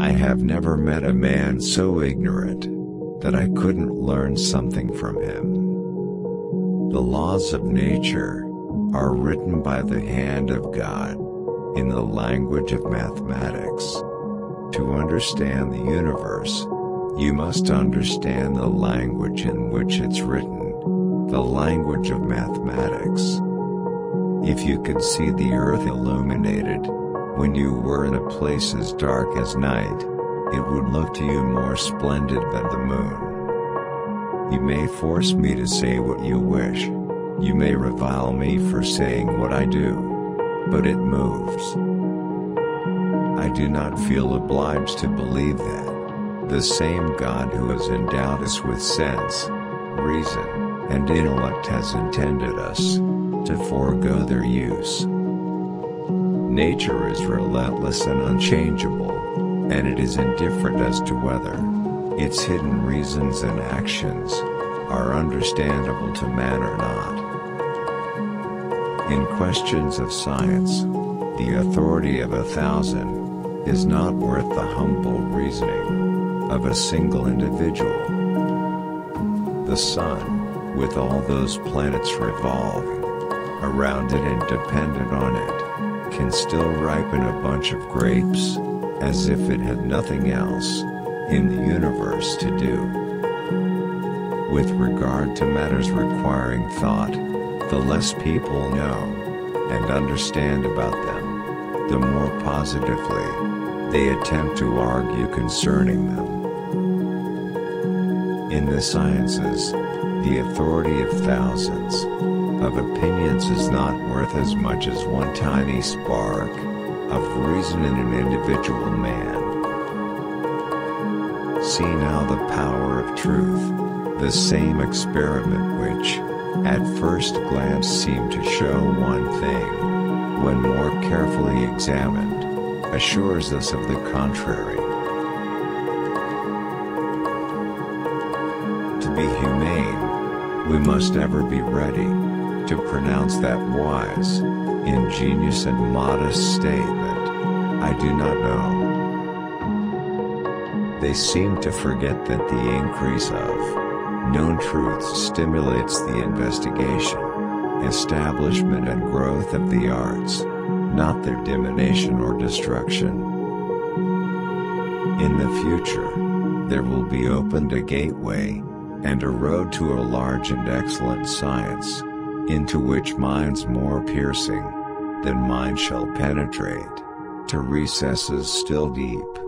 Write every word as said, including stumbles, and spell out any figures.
I have never met a man so ignorant that I couldn't learn something from him. The laws of nature are written by the hand of God, in the language of mathematics. To understand the universe, you must understand the language in which it's written, the language of mathematics. If you could see the earth illuminated, when you were in a place as dark as night, it would look to you more splendid than the moon. You may force me to say what you wish, you may revile me for saying what I do, but it moves. I do not feel obliged to believe that the same God who has endowed us with sense, reason, and intellect has intended us to forego their use. Nature is relentless and unchangeable, and it is indifferent as to whether its hidden reasons and actions are understandable to man or not. In questions of science, the authority of a thousand is not worth the humble reasoning of a single individual. The sun, with all those planets revolving around it and dependent on it, can still ripen a bunch of grapes, as if it had nothing else in the universe to do. With regard to matters requiring thought, the less people know and understand about them, the more positively they attempt to argue concerning them. In the sciences, the authority of thousands of opinions is not worth as much as one tiny spark of reason in an individual man. See now the power of truth. The same experiment which, at first glance, seemed to show one thing, when more carefully examined, assures us of the contrary. To be humane, we must ever be ready to pronounce that wise, ingenious and modest statement, "I do not know." They seem to forget that the increase of known truths stimulates the investigation, establishment and growth of the arts, not their diminution or destruction. In the future, there will be opened a gateway, and a road to a large and excellent science, into which minds more piercing than mine shall penetrate, to recesses still deep,